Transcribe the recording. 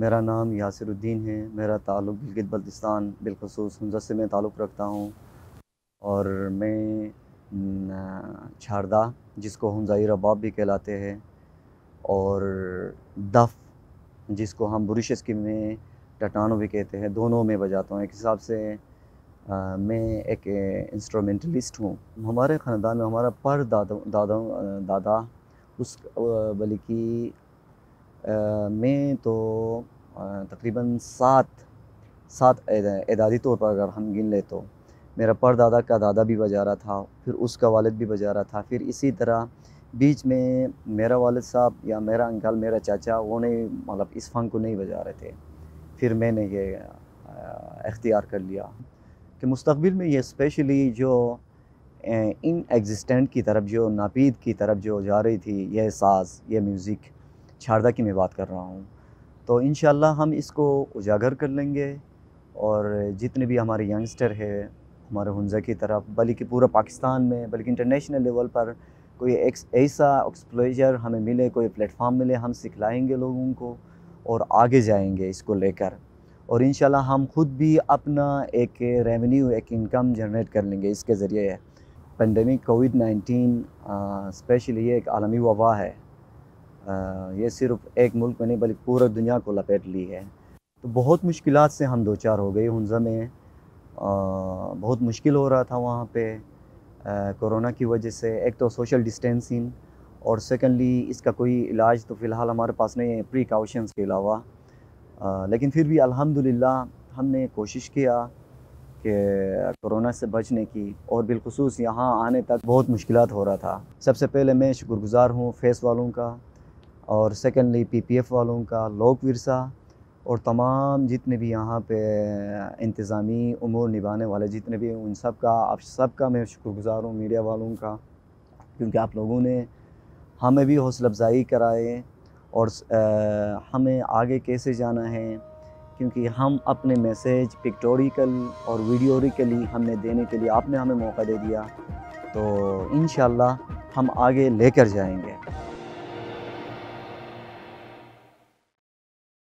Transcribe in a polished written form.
मेरा नाम यासिरुद्दीन है। मेरा ताल्लुक़ गिलगित बल्तिस्तान बिलखसूस हुंज़ा से मैं ताल्लुक़ रखता हूँ और मैं चरदा जिसको हुंज़ाई रबाब भी कहलाते हैं और दफ जिसको हम बुरिशेस की में टटानो भी कहते हैं, दोनों में बजाता हूँ। एक हिसाब से मैं एक इंस्ट्रूमेंटलिस्ट हूँ। हमारे ख़ानदान में हमारा पर दादा उस बल्कि मैं तो तकरीबन सात एदादी तौर पर अगर हम गिन ले तो मेरा परदादा का दादा भी बजा रहा था, फिर उसका वालिद भी बजा रहा था, फिर इसी तरह बीच में मेरा वालिद साहब या मेरा अंकल, मेरा चाचा, वो नहीं मतलब इस फंक को नहीं बजा रहे थे। फिर मैंने ये इख्तियार कर लिया कि मुस्तकबिल में ये स्पेशली जो इन एग्जिस्टेंट की तरफ, जो नापीद की तरफ जो जा रही थी, यह साज़, यह म्यूज़िक, चरदा की मैं बात कर रहा हूँ, तो इंशाल्लाह हम इसको उजागर कर लेंगे। और जितने भी हमारे यंगस्टर है हमारे हुंज़ा की तरफ, बल्कि पूरा पाकिस्तान में, बल्कि इंटरनेशनल लेवल पर कोई एक ऐसा एक्सप्लोजर हमें मिले, कोई प्लेटफार्म मिले, हम सिखलाएंगे लोगों को और आगे जाएंगे इसको लेकर। और इंशाल्लाह हम ख़ुद भी अपना एक रेवेन्यू, एक इनकम जनरेट कर लेंगे इसके ज़रिए। पेंडेमिक कोविड-19 स्पेशली एक आलमी वबा है, ये सिर्फ एक मुल्क में नहीं बल्कि पूरा दुनिया को लपेट ली है। तो बहुत मुश्किलात से हम दो चार हो गए हुंज़ा में। बहुत मुश्किल हो रहा था वहाँ पे कोरोना की वजह से। एक तो सोशल डिस्टेंसिंग और सेकंडली इसका कोई इलाज तो फ़िलहाल हमारे पास नहीं है प्रिकॉशंस के अलावा। लेकिन फिर भी अल्हम्दुलिल्लाह हमने कोशिश किया कि कोरोना से बचने की, और बिलखसूस यहाँ आने तक बहुत मुश्किलात हो रहा था। सबसे पहले मैं शुक्रगुज़ार हूँ फेस वालों का और सेकेंडली PPF वालों का, लोक विरसा और तमाम जितने भी यहाँ पे इंतज़ामी उमूर निभाने वाले जितने भी, उन सब का, आप सब का मैं शुक्रगुज़ार हूँ। मीडिया वालों का, क्योंकि आप लोगों ने हमें भी हौसला अफजाई कराए और हमें आगे कैसे जाना है, क्योंकि हम अपने मैसेज पिक्टोरिकल और वीडियोरिकली हमने देने के लिए आपने हमें मौका दे दिया, तो इंशाल्लाह हम आगे लेकर जाएंगे।